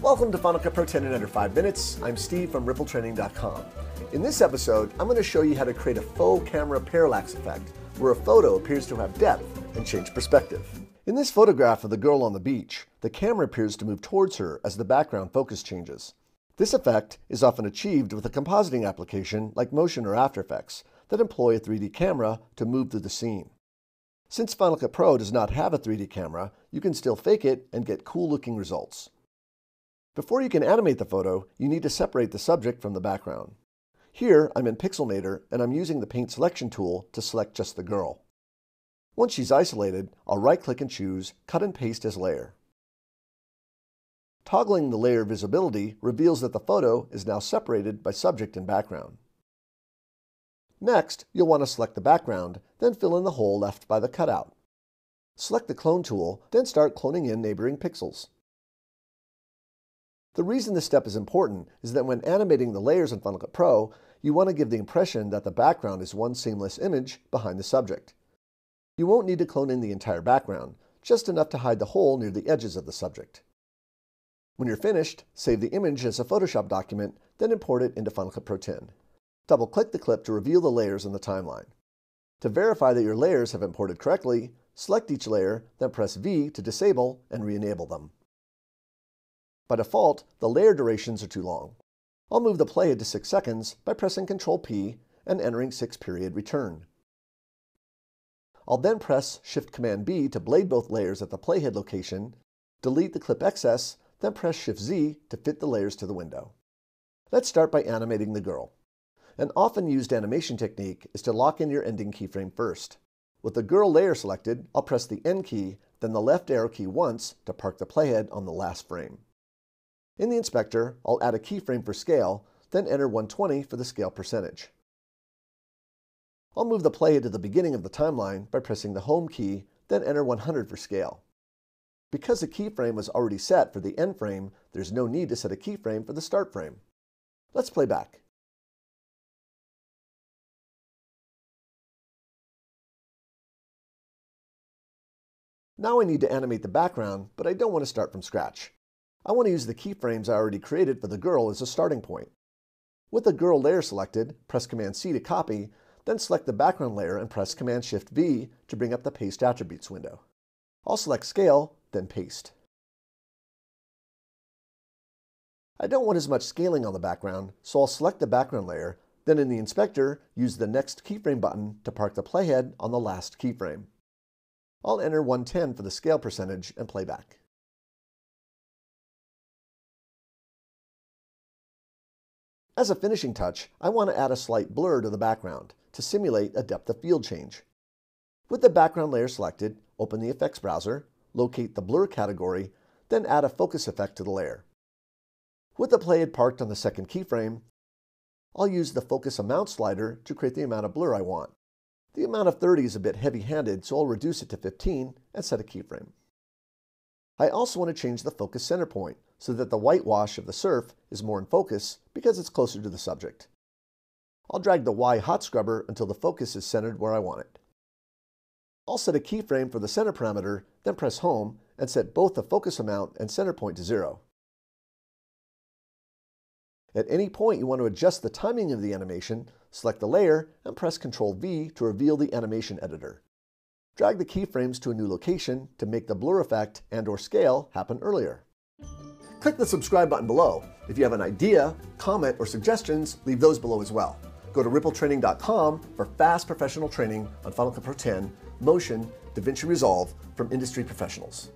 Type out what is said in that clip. Welcome to Final Cut Pro 10 in under 5 minutes. I'm Steve from RippleTraining.com. In this episode, I'm going to show you how to create a faux camera parallax effect where a photo appears to have depth and change perspective. In this photograph of the girl on the beach, the camera appears to move towards her as the background focus changes. This effect is often achieved with a compositing application like Motion or After Effects that employ a 3D camera to move through the scene. Since Final Cut Pro does not have a 3D camera, you can still fake it and get cool-looking results. Before you can animate the photo, you need to separate the subject from the background. Here, I'm in Pixelmator, and I'm using the Paint Selection tool to select just the girl. Once she's isolated, I'll right-click and choose Cut and Paste as Layer. Toggling the layer visibility reveals that the photo is now separated by subject and background. Next, you'll want to select the background, then fill in the hole left by the cutout. Select the Clone tool, then start cloning in neighboring pixels. The reason this step is important is that when animating the layers in Final Cut Pro, you want to give the impression that the background is one seamless image behind the subject. You won't need to clone in the entire background, just enough to hide the hole near the edges of the subject. When you're finished, save the image as a Photoshop document, then import it into Final Cut Pro 10. Double-click the clip to reveal the layers in the timeline. To verify that your layers have imported correctly, select each layer, then press V to disable and re-enable them. By default, the layer durations are too long. I'll move the playhead to 6 seconds by pressing Ctrl-P and entering 6 period return. I'll then press Shift-Command-B to blade both layers at the playhead location, delete the clip excess, then press Shift-Z to fit the layers to the window. Let's start by animating the girl. An often used animation technique is to lock in your ending keyframe first. With the girl layer selected, I'll press the N key, then the left arrow key once to park the playhead on the last frame. In the inspector, I'll add a keyframe for scale, then enter 120 for the scale percentage. I'll move the playhead to the beginning of the timeline by pressing the home key, then enter 100 for scale. Because the keyframe was already set for the end frame, there's no need to set a keyframe for the start frame. Let's play back. Now I need to animate the background, but I don't want to start from scratch. I want to use the keyframes I already created for the girl as a starting point. With the girl layer selected, press Command-C to copy, then select the background layer and press Command-Shift-V to bring up the Paste Attributes window. I'll select Scale, then Paste. I don't want as much scaling on the background, so I'll select the background layer, then in the inspector, use the Next Keyframe button to park the playhead on the last keyframe. I'll enter 110 for the scale percentage and play back. As a finishing touch, I want to add a slight blur to the background to simulate a depth of field change. With the background layer selected, open the effects browser, locate the blur category, then add a focus effect to the layer. With the playhead parked on the second keyframe, I'll use the focus amount slider to create the amount of blur I want. The amount of 30 is a bit heavy-handed, so I'll reduce it to 15 and set a keyframe. I also want to change the focus center point so that the whitewash of the surf is more in focus because it's closer to the subject. I'll drag the Y hot scrubber until the focus is centered where I want it. I'll set a keyframe for the center parameter, then press Home and set both the focus amount and center point to 0. At any point you want to adjust the timing of the animation, select the layer and press Ctrl-V to reveal the animation editor. Drag the keyframes to a new location to make the blur effect and/or scale happen earlier. Click the subscribe button below. If you have an idea, comment, or suggestions, leave those below as well. Go to RippleTraining.com for fast professional training on Final Cut Pro 10, Motion, DaVinci Resolve from industry professionals.